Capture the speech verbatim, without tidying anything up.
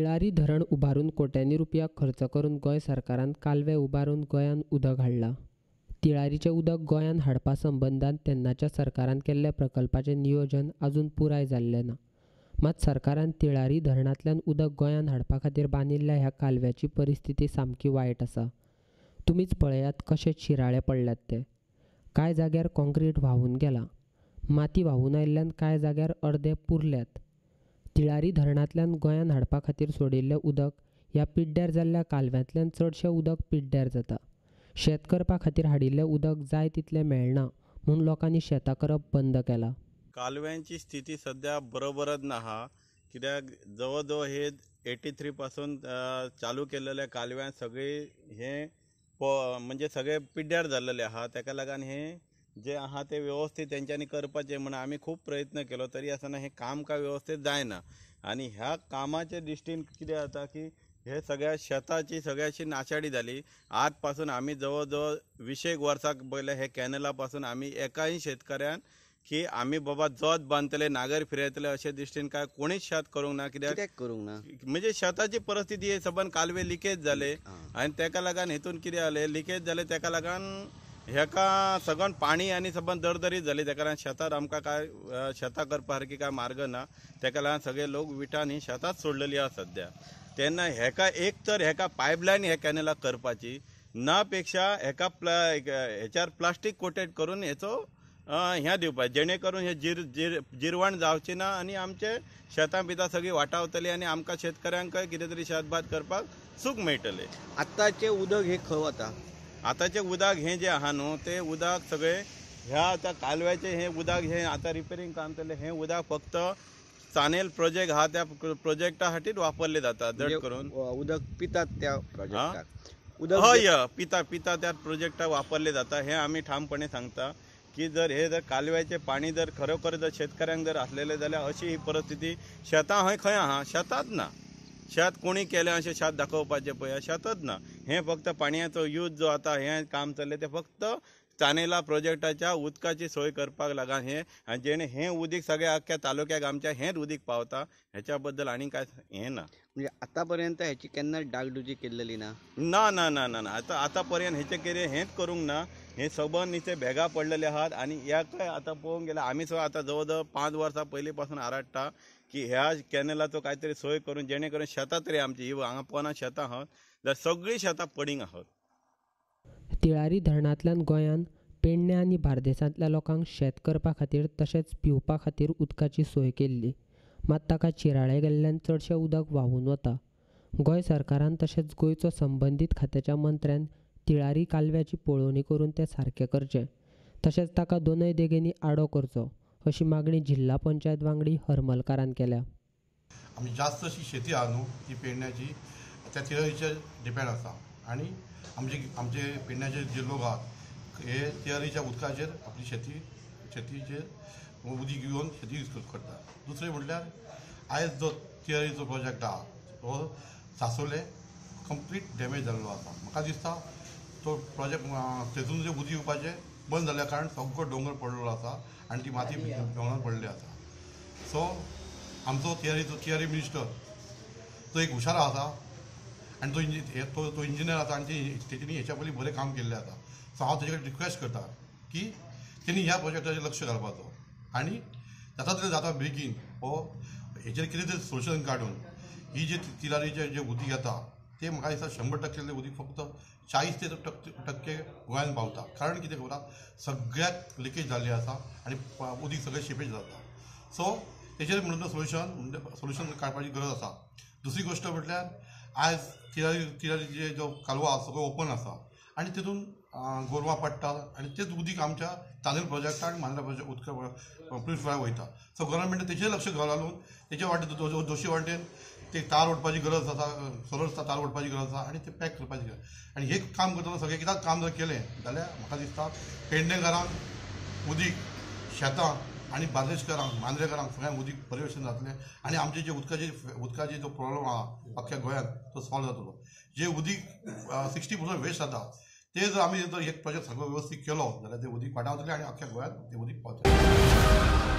तिळारी धरण उबारून कोट्यांनी रुपया खर्च करून गोय सरकारान कालवे उबारून गोयान उदक हाडला। तिळारीचे उदक गोयान हाडपा संबंधान तेन्नाच्या सरकारान केल्ल्या प्रकल्पाचे नियोजन अजून पुराय जाल्ले ना, मात सरकारान तिळारी धरणांतल्यान उदक गोयान हाडपा खातीर बांदिल्ल्या ह्या कालव्याची परिस्थिती सामकी वायट आसा। तुमीच पळयात कशे शिराळे पडल्यात ते। कांय जाग्यार काँक्रीट व्हांवून गेलां, माती व्हांवून आयिल्ल्यान कांय जाग्यार अर्दे पुरल्यात। तिळारी धरणांतल्यान गोंयान हाडपा खातीर सोडिल्लें उदक ह्या पिड्ड्यार जाल्ल्या कालव्यांतल्यान चडशें उदक पिड्ड्यार जाता। शेत करपा खातीर हाडिल्लें उदक जाय तितलें मेळना म्हूण लोकांनी शेतां करप बंद केलां। कालव्यांची स्थिती सद्या बरोबरच ना हा, कित्याक जवळ जवळ हे एटी थ्री पासून चालू केलेल्या कालव्यां सगळें हे म्हणजे सगळे पिड्ड्यार जाल्लेले आहा। ताका लागून हे जे आहा ते व्यवस्थित त्यांच्यानी करपाचे म्हणून आम्ही खूप प्रयत्न केलो, तरी आसतना हे काम काय व्यवस्थित जायना। आणि ह्या कामाचे दृष्टीन कितें जाता की हे सगळ्या शेताची सगळ्याची नाशाडी जाली। आज पासून आम्ही जवळ जवळ वीसेक वर्साक पयले हे कॅनला पासून आम्ही एकाय शेतकऱ्यान की आम्ही बाबा जोत बांधतले नागर फिरयतले अशे दृष्टीन काय कोणीच शेत करूंक ना, कित्याक करूंक ना म्हणजे शेताची परिस्थिती हे सबंद कालवे लिकेज जाले। आणि ताका लागून हेतून कितें जालें लिकेज जाले ताका लागून हेका सगळं पाणी आणि सबंद दरदरीत जाली। ताका लागून शेतात आमकां काय शेतां करपा सारकी काय मार्ग ना, ताका लागून सगळे लोक विटान ही शेतांच सोडलेली आसा सध्या। तेन्ना हेका एक तर हेका पायपलायन हे कॅनलाक करपाची ना पेक्षा हेका प्ला हेच्यार प्लास्टीक कोटेड करून हेचो ह्या दिवप जेणे करून हे जिर जिर जिरवण जावची ना आणि आमचे शेतां बितां सगळी वाटावतली आणि आमकां शेतकऱ्यांक कितें तरी शेतभात करपाक सूख मेळटले। आतांचे उदक हे खंय वता? आतांचे उदक हे जे आहा न्हू ते उदक सगळे ह्या आतां कालव्याचे हे उदक हे आतां रिपेरिंग काम केल्ले हे उदक फक्त चानेल प्रोजेक्ट आहा त्या प्रोजेक्टा खातीर वापरले जाता। जड करून उदक पितात त्या प्रोजेक्टाक उदक हय पिता पिता त्या प्रोजेक्टाक वापरले जाता हे आमी ठामपणे सांगता की जर हे जर कालव्याचे पाणी जर खरोखर जर शेतकऱ्यांक जर आसलेले जाल्यार अशी ही परिस्थिती शेतां हय खंय आहा शेतांत ना। शेत कोणी केलें अशें शेत दाखोवपाचें पळय शेतच ना। हे फक्त पाणयाचो यूज जो आतां हें काम चल्लें तें फक्त चानेला प्रोजेक्टाच्या उदकाची सोय करपाक लागून हे आनी जेणे हें उदीक सगळ्या अख्ख्या तालुक्याक आमच्या हेंच उदीक पावता हेच्या बद्दल आनी कांय हें ना। म्हणजे आतां पर्यंत हेची केन्ना डागडुजी केल्लेली ना ना ना ना ना आतां आतां पर्यंत हेचे कितें हेंच करूंक ना। हे सबंद निचे भेगा पडलेले आहात आणि याकाय आता पळोवंक गेल्यार आम्ही सो आता जवळ जवळ पांच वर्सां पयलीं पासून आराडटा की ह्या कॅनलाचो कांय तरी सोय करून जेणे करून शेतां तरी आमची ही हांगा पोना शेतां आहात जाल्यार सगळीं शेतां पडींग आहात। तिळारी धरणांतल्यान गोंयान पेडणे आनी बार्देसांतल्या लोकांक शेत करपा खातीर तशेंच पिवपा खातीर उदकाची सोय केल्ली, मात ताका चिराळे गेल्ल्यान चडशें उदक व्हांवून वता। गोंय सरकारान तशेंच गोंयचो संबंदीत खात्याच्या मंत्र्यान तिळारी कालव्याची पळोवणी करून ते सारकें करचें, तशेंच ताका दोनय देगेंनी आडो करचो अशी मागणी जिल्हा पंचायत वांगडी हरमलकारान केल्या। आमी जास्त अशी शेती आहा न्हू ती पेडण्याची त्या तिळारीचेर डिपेंड आसा आनी आमचे आमचे पेडण्याचे जे लोक आहात हे तिळारीच्या उदकाचेर आपली शेती शेतीचेर उदीक घेवन शेती यूज करतात। दुसरें म्हटल्यार आयज जो तिळारीचो प्रोजेक्ट आहा तो सासोले कंप्लीट डॅमेज जाल्लो आसा। म्हाका दिसता तो प्रोजेक्ट तेतून जे उदीक येवपाचें बंद जाल्ल्या कारण सगळो डोंगर पडलेलो आसा आनी ती माती डोंगरार पडलेली आसा। सो आमचो तिळारीचो तिळारी मिनिस्टर तो एक हुशार आसा आनी तो इंजि तो तो इंजिनियर आसा आनी तेणी हेच्या पयलीं बरें काम केल्लें आसा। सो हांव तेजे कडेन रिक्वेस्ट करता की तेणी ह्या प्रोजेक्टाचेर लक्ष घालपाचो आनी जाता तरी जाता बेगीन हो हेजेर कितें तरी सोल्युशन काडून ही जे तिळारीचें जे उदीक येता ते म्हाका दिसता शंबर टक्के उदीक फक्त चाळीस ते टक्के गोंयान पावता। कारण कितें खबर सगळ्यात लिकेज जाल्ली आसा आनी उदीक सगळें शेपेज जाता। सो तेजेर म्हणून सोल्युशन सोल्युशन काडपाची गरज आसा। दुसरी गोश्ट म्हटल्यार आयज तिळारी तिळारीचे जो कालवो आसा सगळो ओपन आसा आनी तेतून गोरवां पडटा आनी तेच उदीक आमच्या तांदूळ प्रोजेक्टा आनी मांद्रा प्रोजेक्ट उदक प्युरिफाय वयता। सो गव्हर्मेंटान तेजेर लक्ष घालून तेजे वाटेन दोशी वाटेन ते तार ओडपाची गरज आसा, सोलरचा तार ओडपाची गरज आसा आनी ते पॅक करपाची गरज। आनी हे काम करतना सगळें कित्याक काम जर केलें जाल्यार म्हाका दिसता पेडणेकारांक उदीक शेतां आनी बार्देशकारांक मांद्रेकारांक सगळ्यांक उदीक परिवेशन जातलें आनी आमचे जे उदकाचे उदकाचे जो प्रॉब्लम आहा अख्ख्या गोंयान तो सॉल्व जातलो। जे उदीक सिक्स्टी पर्संट वेस्ट जाता ते जर आमी जर एक प्रोजेक्ट सगळो वेवस्थीत केलो जाल्यार ते उदीक पाटावतलें आनी अख्ख्या गोंयान तें उदीक पावतलें।